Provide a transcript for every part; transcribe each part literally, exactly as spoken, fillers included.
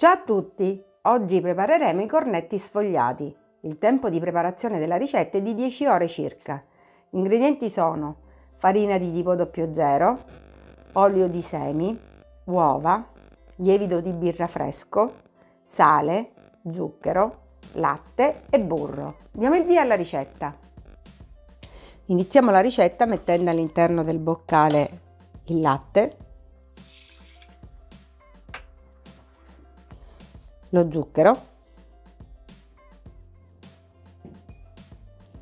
Ciao a tutti! Oggi prepareremo i cornetti sfogliati. Il tempo di preparazione della ricetta è di dieci ore circa. Gli ingredienti sono farina di tipo zero, olio di semi, uova, lievito di birra fresco, sale, zucchero, latte e burro. Diamo il via alla ricetta. Iniziamo la ricetta mettendo all'interno del boccale il latte, lo zucchero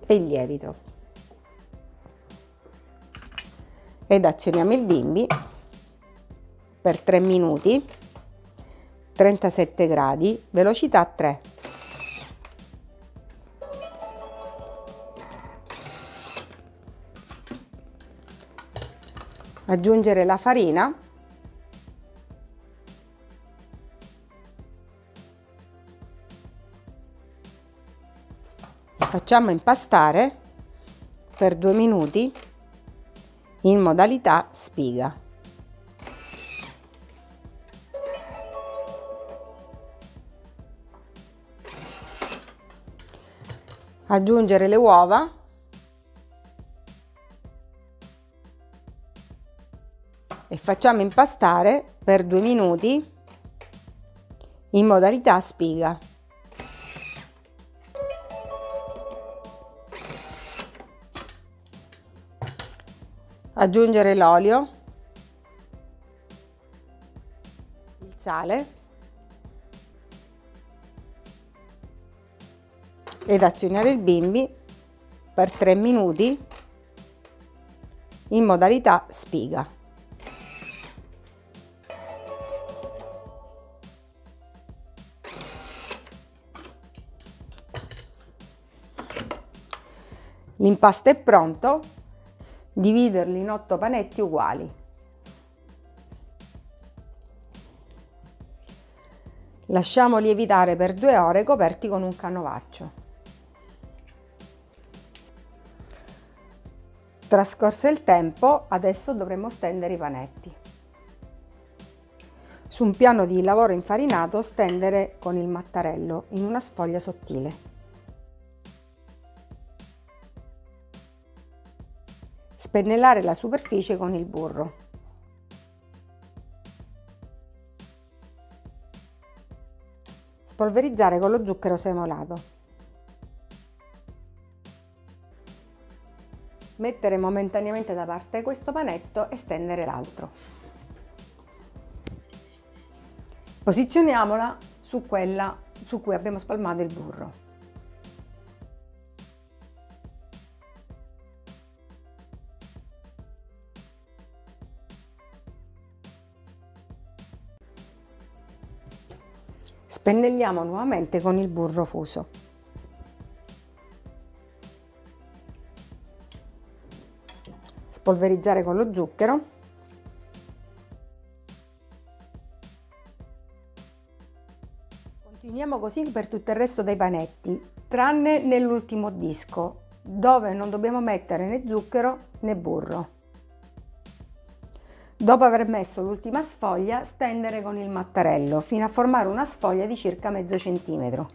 e il lievito ed azioniamo il bimby per tre minuti, trentasette gradi, velocità tre. Aggiungere la farina e facciamo impastare per due minuti in modalità spiga. Aggiungere le uova e facciamo impastare per due minuti in modalità spiga. Aggiungere l'olio, il sale ed azionare il bimby per tre minuti in modalità spiga. L'impasto è pronto. Dividerli in otto panetti uguali. Lasciamo lievitare per due ore coperti con un canovaccio. Trascorso il tempo, adesso dovremo stendere i panetti. Su un piano di lavoro infarinato, stendere con il mattarello in una sfoglia sottile. Pennellare la superficie con il burro. Spolverizzare con lo zucchero semolato. Mettere momentaneamente da parte questo panetto e stendere l'altro. Posizioniamola su quella su cui abbiamo spalmato il burro. Pennelliamo nuovamente con il burro fuso. Spolverizzare con lo zucchero. Continuiamo così per tutto il resto dei panetti, tranne nell'ultimo disco, dove non dobbiamo mettere né zucchero né burro. Dopo aver messo l'ultima sfoglia, stendere con il mattarello fino a formare una sfoglia di circa mezzo centimetro.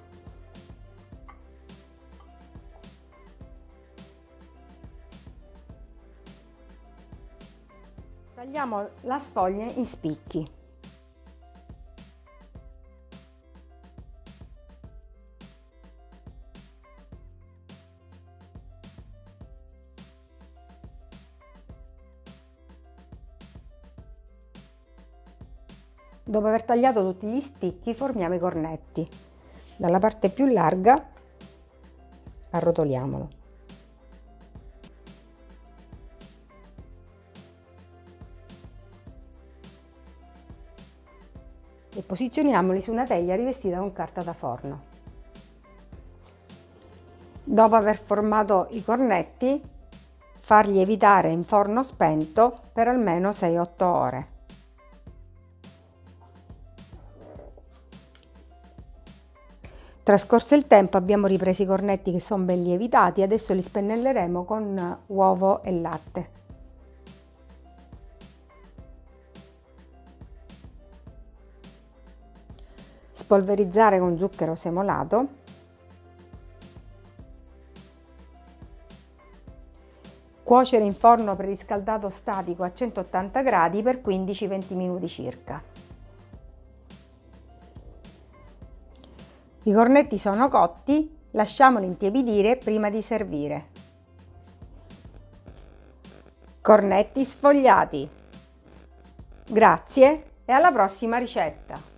Tagliamo la sfoglia in spicchi. Dopo aver tagliato tutti gli spicchi formiamo i cornetti. Dalla parte più larga arrotoliamolo. E posizioniamoli su una teglia rivestita con carta da forno. Dopo aver formato i cornetti, far lievitare in forno spento per almeno sei otto ore. Trascorso il tempo abbiamo ripreso i cornetti che sono ben lievitati, adesso li spennelleremo con uovo e latte. Spolverizzare con zucchero semolato . Cuocere in forno preriscaldato statico a centottanta gradi per quindici venti minuti circa. I cornetti sono cotti, lasciamoli intiepidire prima di servire. Cornetti sfogliati! Grazie e alla prossima ricetta!